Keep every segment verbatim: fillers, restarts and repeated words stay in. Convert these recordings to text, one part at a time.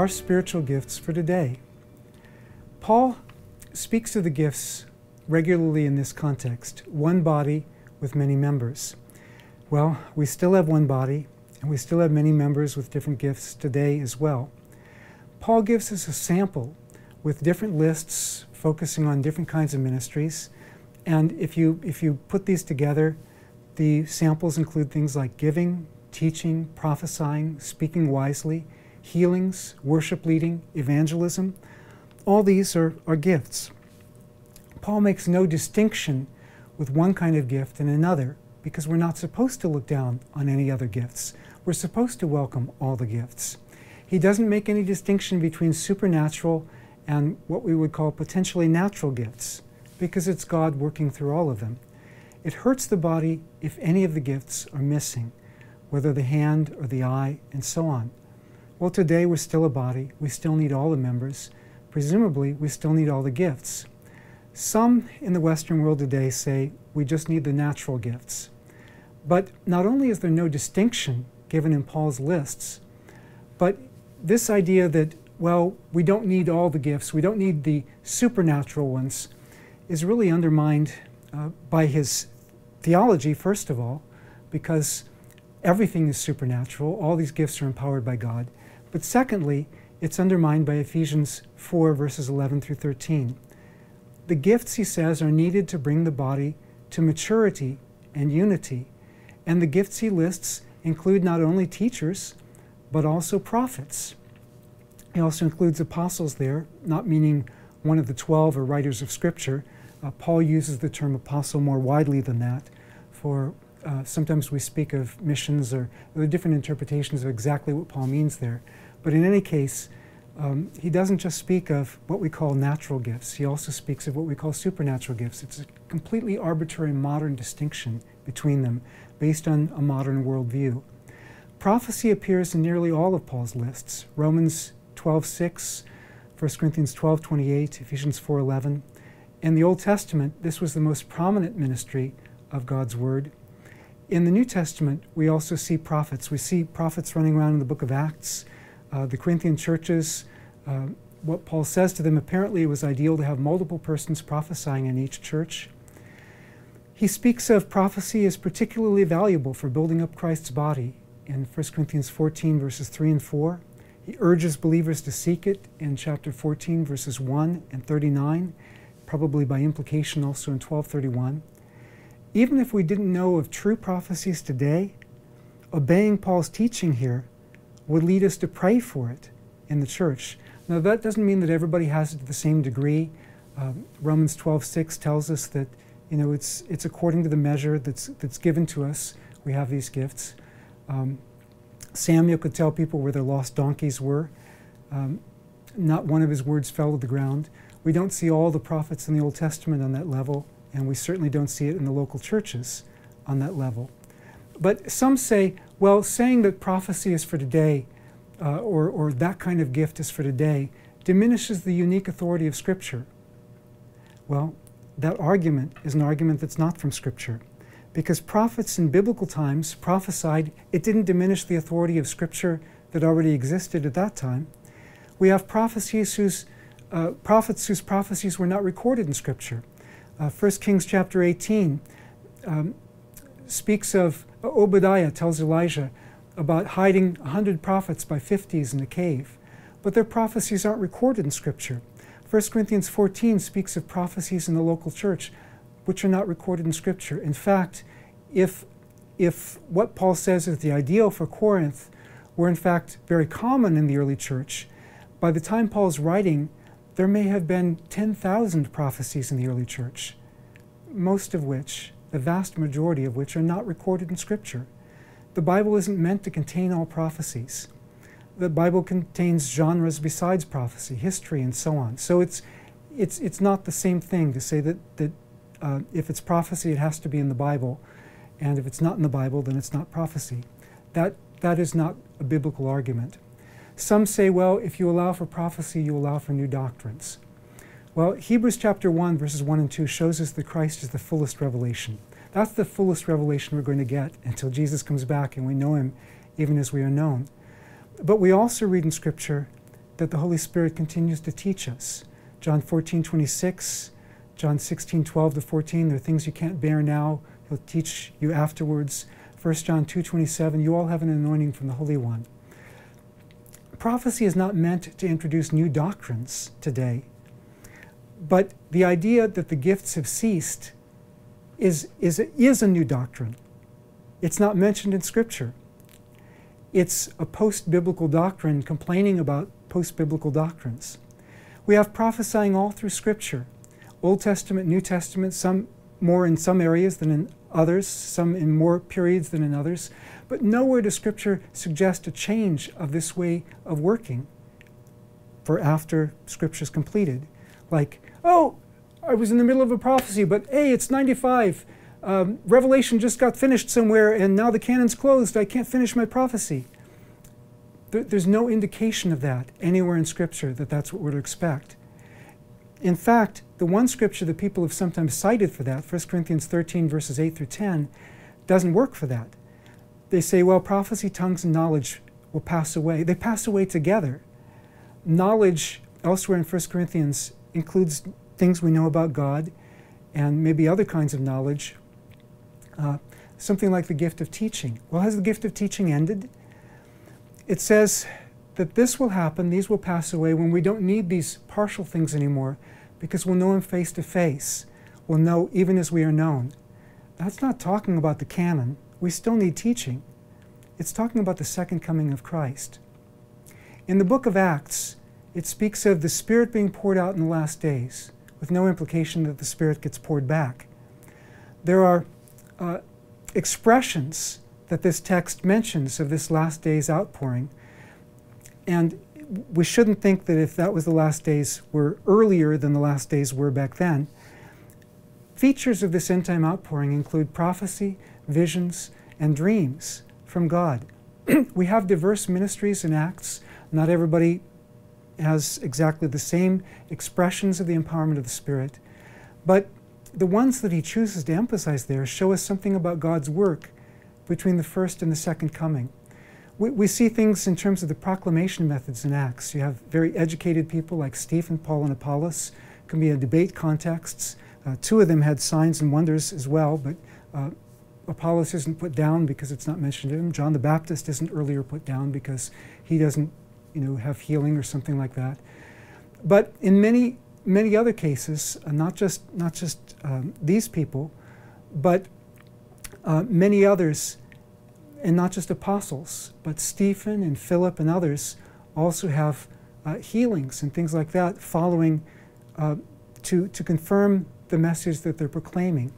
our spiritual gifts for today. Paul speaks of the gifts regularly in this context, one body with many members. Well, we still have one body, and we still have many members with different gifts today as well. Paul gives us a sample with different lists focusing on different kinds of ministries, and if you, if you put these together, the samples include things like giving, teaching, prophesying, speaking wisely, healings, worship leading, evangelism. All these are, are gifts. Paul makes no distinction with one kind of gift and another, because we're not supposed to look down on any other gifts. We're supposed to welcome all the gifts. He doesn't make any distinction between supernatural and what we would call potentially natural gifts, because it's God working through all of them. It hurts the body if any of the gifts are missing, whether the hand or the eye, and so on. Well, today we're still a body. We still need all the members. Presumably, we still need all the gifts. Some in the Western world today say we just need the natural gifts. But not only is there no distinction given in Paul's lists, but this idea that, well, we don't need all the gifts, we don't need the supernatural ones, is really undermined uh, by his theology, first of all, because everything is supernatural, all these gifts are empowered by God. But secondly, it's undermined by Ephesians four, verses eleven through thirteen. The gifts, he says, are needed to bring the body to maturity and unity. And the gifts he lists include not only teachers, but also prophets. He also includes apostles there, not meaning one of the twelve or writers of Scripture. Uh, Paul uses the term apostle more widely than that for Uh, sometimes we speak of missions, or there are different interpretations of exactly what Paul means there. But in any case, um, he doesn't just speak of what we call natural gifts. He also speaks of what we call supernatural gifts. It's a completely arbitrary modern distinction between them based on a modern worldview. Prophecy appears in nearly all of Paul's lists. Romans twelve six, First Corinthians twelve twenty-eight, Ephesians four eleven. In the Old Testament, this was the most prominent ministry of God's Word. In the New Testament, we also see prophets. We see prophets running around in the book of Acts. Uh, the Corinthian churches, uh, what Paul says to them, apparently it was ideal to have multiple persons prophesying in each church. He speaks of prophecy as particularly valuable for building up Christ's body in First Corinthians fourteen, verses three and four. He urges believers to seek it in chapter fourteen, verses one and thirty-nine, probably by implication also in twelve thirty-one. Even if we didn't know of true prophecies today, obeying Paul's teaching here would lead us to pray for it in the church. Now, that doesn't mean that everybody has it to the same degree. Um, Romans twelve six tells us that, you know, it's, it's according to the measure that's, that's given to us. We have these gifts. Um, Samuel could tell people where their lost donkeys were. Um, not one of his words fell to the ground. We don't see all the prophets in the Old Testament on that level, and we certainly don't see it in the local churches on that level. But some say, well, saying that prophecy is for today, uh, or, or that kind of gift is for today, diminishes the unique authority of Scripture. Well, that argument is an argument that's not from Scripture, because prophets in biblical times prophesied. It didn't diminish the authority of Scripture that already existed at that time. We have prophecies whose, uh, prophets whose prophecies were not recorded in Scripture. Uh, First Kings chapter eighteen um, speaks of, uh, Obadiah tells Elijah about hiding one hundred prophets by fifties in a cave, but their prophecies aren't recorded in Scripture. First Corinthians fourteen speaks of prophecies in the local church which are not recorded in Scripture. In fact, if, if what Paul says is the ideal for Corinth were in fact very common in the early church, by the time Paul's writing, there may have been ten thousand prophecies in the early church, most of which, the vast majority of which, are not recorded in Scripture. The Bible isn't meant to contain all prophecies. The Bible contains genres besides prophecy, history, and so on. So it's, it's, it's not the same thing to say that, that uh, if it's prophecy, it has to be in the Bible, and if it's not in the Bible, then it's not prophecy. That, that is not a biblical argument. Some say, well, if you allow for prophecy, you allow for new doctrines. Well, Hebrews chapter one, verses one and two shows us that Christ is the fullest revelation. That's the fullest revelation we're going to get until Jesus comes back and we know Him even as we are known. But we also read in Scripture that the Holy Spirit continues to teach us. John fourteen twenty-six, John sixteen twelve to fourteen, there are things you can't bear now, He'll teach you afterwards. First John two twenty-seven, you all have an anointing from the Holy One. Prophecy is not meant to introduce new doctrines today, but the idea that the gifts have ceased is, is, is a new doctrine. It's not mentioned in Scripture. It's a post-biblical doctrine complaining about post-biblical doctrines. We have prophesying all through Scripture, Old Testament, New Testament, some more in some areas than in others, some in more periods than in others, but nowhere does Scripture suggest a change of this way of working for after Scripture's completed. Like, oh, I was in the middle of a prophecy, but hey, it's ninety-five. Um, Revelation just got finished somewhere, and now the canon's closed. I can't finish my prophecy. There, there's no indication of that anywhere in Scripture that that's what we're to expect. In fact, the one Scripture that people have sometimes cited for that, First Corinthians thirteen, verses eight through ten, doesn't work for that. They say, well, prophecy, tongues, and knowledge will pass away. They pass away together. Knowledge, elsewhere in First Corinthians, includes things we know about God and maybe other kinds of knowledge. Uh, something like the gift of teaching. Well, has the gift of teaching ended? It says that this will happen, these will pass away, when we don't need these partial things anymore, because we'll know Him face to face. We'll know even as we are known. That's not talking about the canon. We still need teaching. It's talking about the second coming of Christ. In the book of Acts, it speaks of the Spirit being poured out in the last days, with no implication that the Spirit gets poured back. There are Uh, expressions that this text mentions of this last day's outpouring. And we shouldn't think that if that was the last days were earlier than the last days were back then. Features of this end-time outpouring include prophecy, visions, and dreams from God. We have diverse ministries and acts. Not everybody has exactly the same expressions of the empowerment of the Spirit, but the ones that He chooses to emphasize there show us something about God's work between the first and the second coming. We, we see things in terms of the proclamation methods in Acts. You have very educated people like Stephen, Paul, and Apollos. It can be in debate contexts. Uh, two of them had signs and wonders as well, but uh, Apollos isn't put down because it's not mentioned to him. John the Baptist isn't earlier put down because he doesn't, you know, have healing or something like that. But in many many other cases, uh, not just, not just um, these people, but uh, many others, and not just apostles, but Stephen and Philip and others also have uh, healings and things like that following uh, to, to confirm the message that they're proclaiming.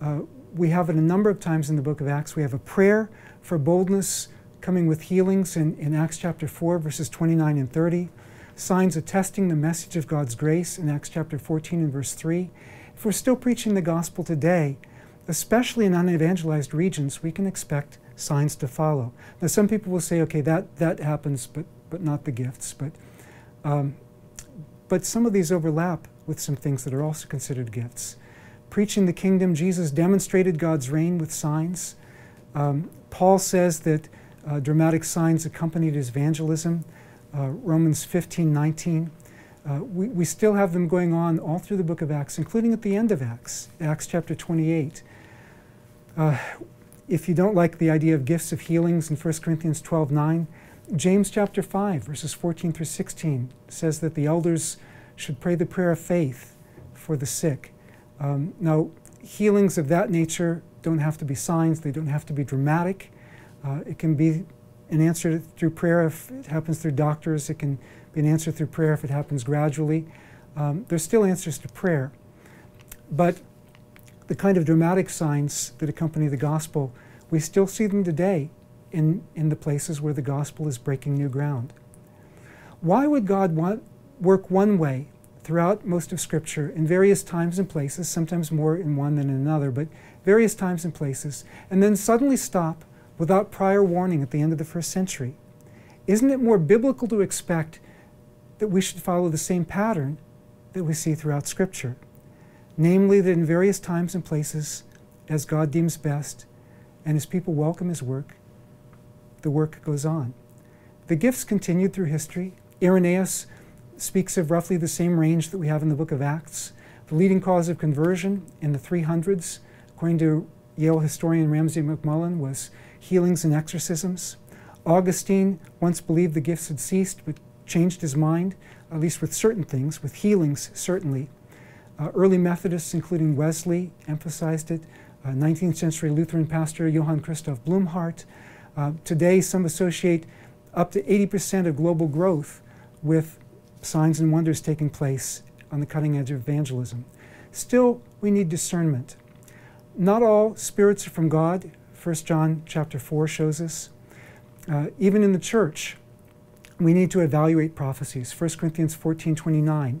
Uh, we have it a number of times in the book of Acts. We have a prayer for boldness coming with healings in, in Acts chapter four, verses twenty-nine and thirty. Signs attesting the message of God's grace in Acts chapter fourteen and verse three. If we're still preaching the gospel today, especially in unevangelized regions, we can expect signs to follow. Now, some people will say, okay, that, that happens, but, but not the gifts. But, um, but some of these overlap with some things that are also considered gifts. Preaching the kingdom, Jesus demonstrated God's reign with signs. Um, Paul says that uh, dramatic signs accompanied his evangelism. Uh, Romans fifteen nineteen. Uh, we, we still have them going on all through the book of Acts, including at the end of Acts, Acts chapter twenty-eight. Uh, if you don't like the idea of gifts of healings in First Corinthians twelve nine, James chapter five, verses fourteen through sixteen says that the elders should pray the prayer of faith for the sick. Um, now, healings of that nature don't have to be signs, they don't have to be dramatic. Uh, it can be an answer through prayer if it happens through doctors. It can be an answer through prayer if it happens gradually. Um, there's still answers to prayer. But the kind of dramatic signs that accompany the gospel, we still see them today in, in the places where the gospel is breaking new ground. Why would God want, work one way throughout most of Scripture in various times and places, sometimes more in one than in another, but various times and places, and then suddenly stop without prior warning at the end of the first century? Isn't it more biblical to expect that we should follow the same pattern that we see throughout Scripture? Namely, that in various times and places, as God deems best, and as people welcome His work, the work goes on. The gifts continued through history, Irenaeus speaks of roughly the same range that we have in the book of Acts. The leading cause of conversion in the three hundreds, according to Yale historian Ramsay McMullen, was healings and exorcisms. Augustine once believed the gifts had ceased, but changed his mind, at least with certain things, with healings certainly. Uh, early Methodists, including Wesley, emphasized it. Uh, nineteenth century Lutheran pastor Johann Christoph Blumhardt. Uh, today, some associate up to eighty percent of global growth with signs and wonders taking place on the cutting edge of evangelism. Still, we need discernment. Not all spirits are from God, First John chapter four shows us. Uh, even in the church, we need to evaluate prophecies, First Corinthians fourteen twenty-nine.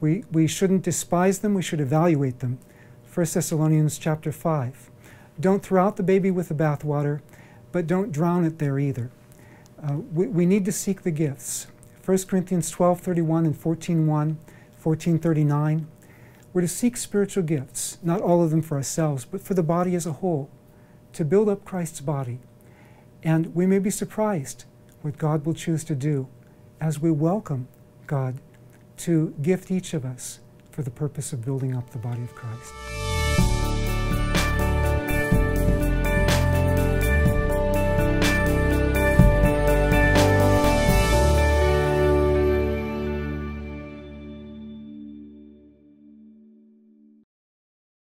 We, we shouldn't despise them, we should evaluate them, First Thessalonians chapter five. Don't throw out the baby with the bathwater, but don't drown it there either. Uh, we, we need to seek the gifts, First Corinthians twelve thirty-one and fourteen one. fourteen thirty-nine, we're to seek spiritual gifts, not all of them for ourselves, but for the body as a whole, to build up Christ's body. And we may be surprised what God will choose to do as we welcome God to gift each of us for the purpose of building up the body of Christ.